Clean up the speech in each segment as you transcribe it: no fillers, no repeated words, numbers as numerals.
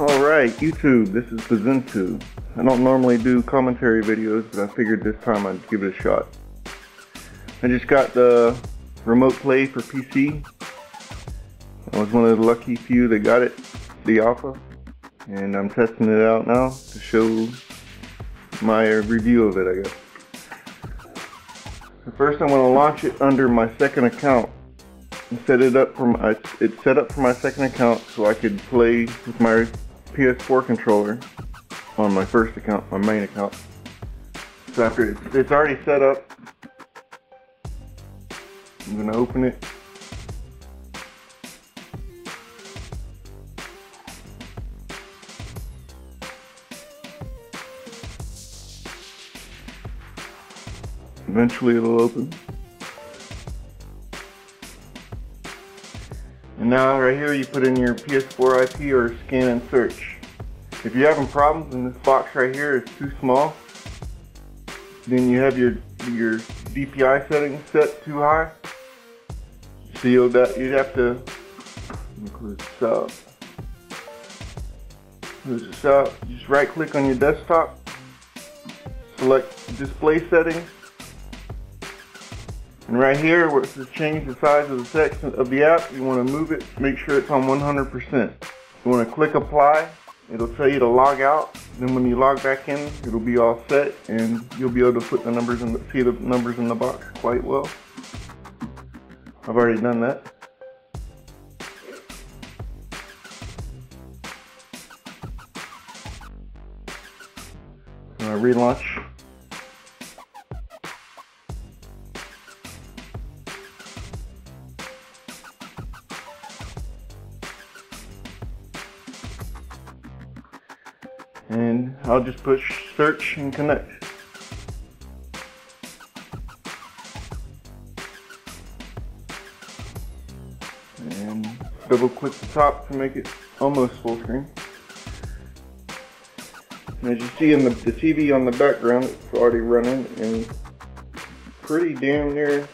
Alright, YouTube, this is Pizentu. I don't normally do commentary videos, but I figured this time I'd give it a shot. I just got the RemotePlay for PC. I was one of the lucky few that got it, the alpha, and I'm testing it out now to show my review of it, I guess. So first I'm going to launch it under my second account. It's set up for my second account so I could play with my PS4 controller on my first account, my main account. So after it's already set up, I'm gonna open it. Eventually it'll open. And now right here you put in your PS4 IP or scan and search. If you're having problems and this box right here is too small, then you have your DPI settings set too high. So you'd have to close this out. Close this out. Just right click on your desktop. Select display settings. And right here, where it says change the size of the text of the app, you want to move it, make sure it's on 100%. You want to click apply, it'll tell you to log out, then when you log back in, it'll be all set, and you'll be able to put the numbers in see the numbers in the box quite well. I've already done that. I'm going to relaunch. And I'll just push search and connect. And double click the top to make it almost full screen. And as you see in the TV on the background, it's already running and pretty damn near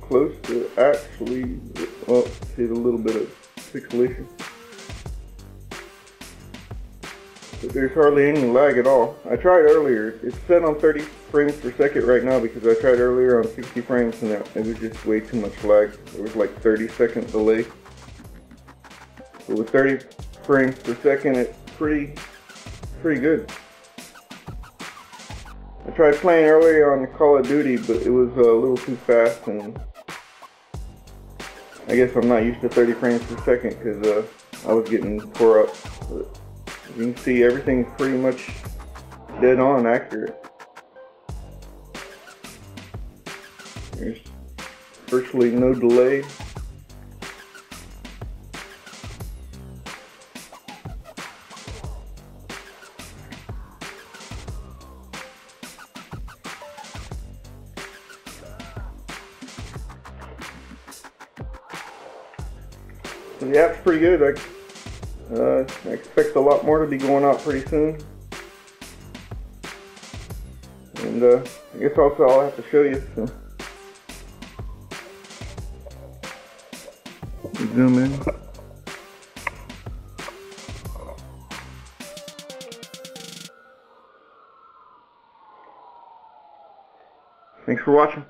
close to actually, well, see the little bit of pixelation. There's hardly any lag at all. I tried earlier. It's set on 30 frames per second right now because I tried earlier on 60 frames and it was just way too much lag. It was like 30-second delay. But with 30 frames per second, it's pretty good. I tried playing earlier on Call of Duty, but it was a little too fast, and I guess I'm not used to 30 frames per second because I was getting tore up. But you can see everything's pretty much dead on accurate. There's virtually no delay. So the app's pretty good. I expect a lot more to be going out pretty soon, and I guess also I'll have to show you. So. Zoom in. Thanks for watching.